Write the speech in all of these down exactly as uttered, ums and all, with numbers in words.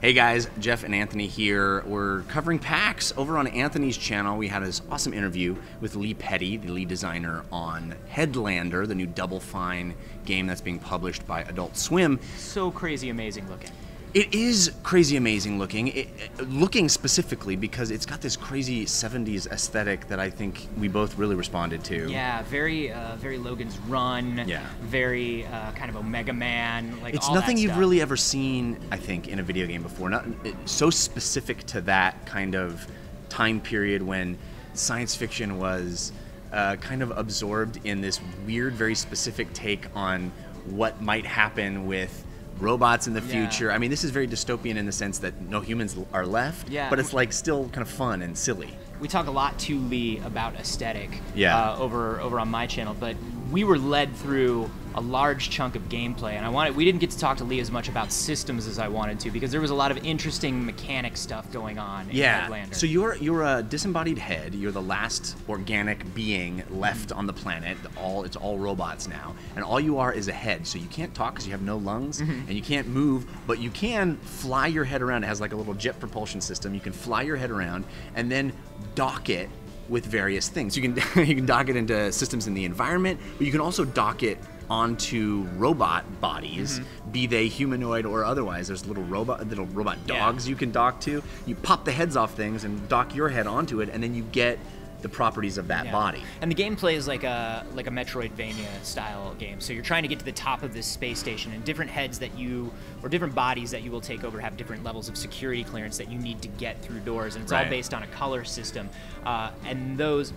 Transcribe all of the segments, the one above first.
Hey guys, Jeff and Anthony here. We're covering PAX over on Anthony's channel. We had this awesome interview with Lee Petty, the lead designer on Headlander, the new Double Fine game that's being published by Adult Swim. So crazy amazing looking. It is crazy amazing looking, it, looking specifically because it's got this crazy seventies aesthetic that I think we both really responded to. Yeah, very uh, very Logan's Run, yeah. very uh, kind of Omega Man, like it's all nothing that you've stuff. really ever seen, I think, in a video game before. Not it, so specific to that kind of time period when science fiction was uh, kind of absorbed in this weird, very specific take on what might happen with robots in the future. Yeah. I mean, this is very dystopian in the sense that no humans are left, yeah. but it's like still kind of fun and silly. We talk a lot to Lee about aesthetic yeah. uh, over over on my channel, but we were led through a large chunk of gameplay, and I wanted we didn't get to talk to Lee as much about systems as I wanted to because there was a lot of interesting mechanic stuff going on in yeah. Headlander. So you're you're a disembodied head. You're the last organic being left mm-hmm. on the planet. All it's all robots now, and all you are is a head. So you can't talk because you have no lungs, mm-hmm. and you can't move, but you can fly your head around. It has like a little jet propulsion system. You can fly your head around, and then dock it with various things. You can you can dock it into systems in the environment, but you can also dock it onto robot bodies, mm-hmm. be they humanoid or otherwise. There's little robot little robot dogs yeah. you can dock to. You pop the heads off things and dock your head onto it, and then you get the properties of that yeah. body. And the gameplay is like a like a Metroidvania style game. So you're trying to get to the top of this space station, and different heads that you, or different bodies that you will take over have different levels of security clearance that you need to get through doors, and it's right. all based on a color system. Uh, and those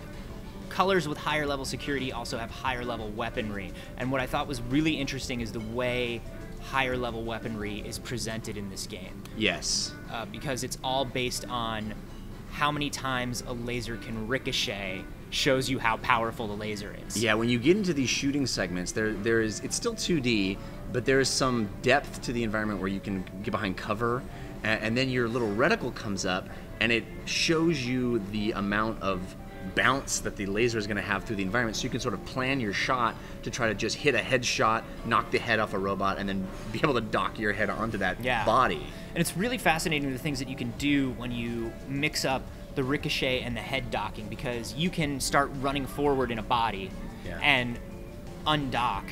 colors with higher level security also have higher level weaponry. And what I thought was really interesting is the way higher level weaponry is presented in this game. Yes. Uh, because it's all based on how many times a laser can ricochet shows you how powerful the laser is. Yeah, when you get into these shooting segments, there there is it's still two D, but there is some depth to the environment where you can get behind cover, and, and then your little reticle comes up and it shows you the amount of bounce that the laser is going to have through the environment, so you can sort of plan your shot to try to just hit a headshot, knock the head off a robot, and then be able to dock your head onto that yeah. body. And it's really fascinating the things that you can do when you mix up the ricochet and the head docking, because you can start running forward in a body yeah. and undock,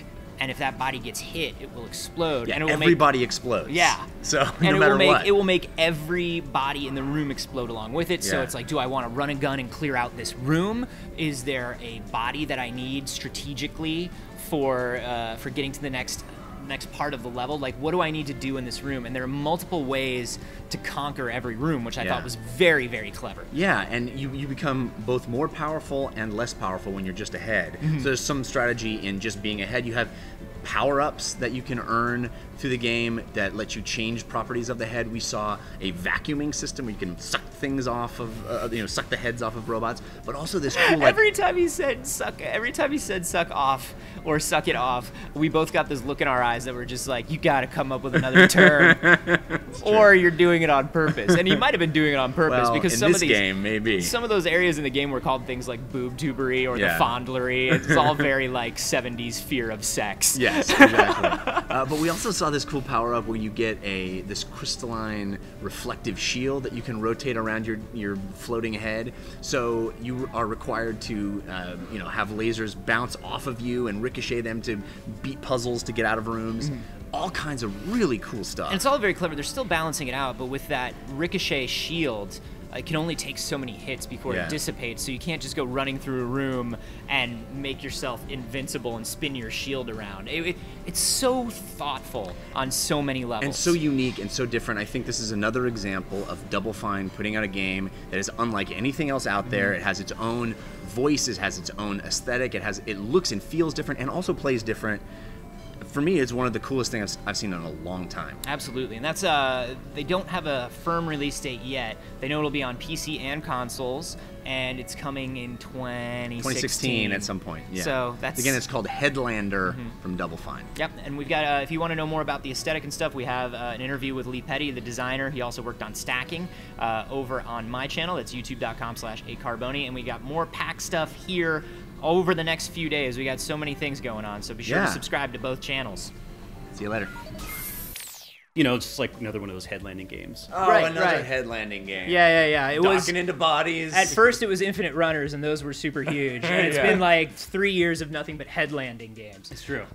and if that body gets hit, it will explode. Yeah, and it will everybody make, explodes. Yeah. So and no it matter will make, what. It will make every body in the room explode along with it. Yeah. So it's like, do I want to run a gun and clear out this room? Is there a body that I need strategically for uh, for getting to the next next part of the level? Like, what do I need to do in this room? And there are multiple ways to conquer every room, which I yeah. thought was very, very clever. Yeah, and you, you become both more powerful and less powerful when you're just ahead. Mm-hmm. So there's some strategy in just being ahead. You have power-ups that you can earn through the game that let you change properties of the head. We saw a vacuuming system where you can suck things off of, uh, you know, suck the heads off of robots, but also this cool like... Every time he said suck, every time he said suck off or suck it off, we both got this look in our eyes that were just like, you gotta come up with another term, or you're doing it on purpose. And he might have been doing it on purpose, well, because in some this of these... game, maybe. Some of those areas in the game were called things like boob-tubery or yeah. the fondlery. It's all very, like, seventies fear of sex. Yeah. Yes, exactly. uh, but we also saw this cool power-up where you get a this crystalline reflective shield that you can rotate around your your floating head. So you are required to uh, you know, have lasers bounce off of you and ricochet them to beat puzzles to get out of rooms. Mm-hmm. All kinds of really cool stuff. And it's all very clever. They're still balancing it out, but with that ricochet shield, it can only take so many hits before yeah. it dissipates, so you can't just go running through a room and make yourself invincible and spin your shield around. It, it, it's so thoughtful on so many levels. And so unique and so different. I think this is another example of Double Fine putting out a game that is unlike anything else out there. Mm-hmm. It has its own voice, it has its own aesthetic, it has it looks and feels different and also plays different. for me, it's one of the coolest things I've seen in a long time. Absolutely, and that's, uh, they don't have a firm release date yet. They know it'll be on P C and consoles, and it's coming in twenty sixteen at some point. Yeah. So that's, again, it's called Headlander mm-hmm. from Double Fine. Yep, and we've got, uh, if you want to know more about the aesthetic and stuff, we have uh, an interview with Lee Petty, the designer. He also worked on Stacking uh, over on my channel. That's youtube dot com slash acarboni, and we got more PAX stuff here over the next few days. We got so many things going on, so be sure yeah. to subscribe to both channels. See you later. You know, it's just like another one of those headlanding games. Oh, right, another right. headlanding game. Yeah, yeah, yeah. It Docking was into bodies. At first, it was Infinite Runners, and those were super huge. And it's yeah. been like three years of nothing but headlanding games. It's true.